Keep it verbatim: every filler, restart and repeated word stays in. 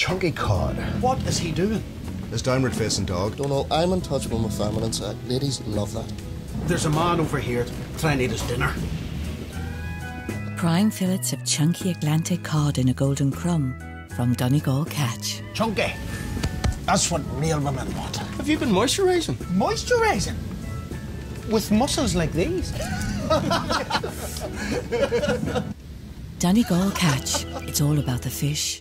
Chunky cod. What is he doing? This downward facing dog. Don't know, I'm untouchable with feminine side. Ladies love that. There's a man over here trying to eat his dinner. Prime fillets of chunky Atlantic cod in a golden crumb from Donegal Catch. Chunky. That's what real women want. Have you been moisturising? Moisturising? With muscles like these? Donegal Catch. It's all about the fish.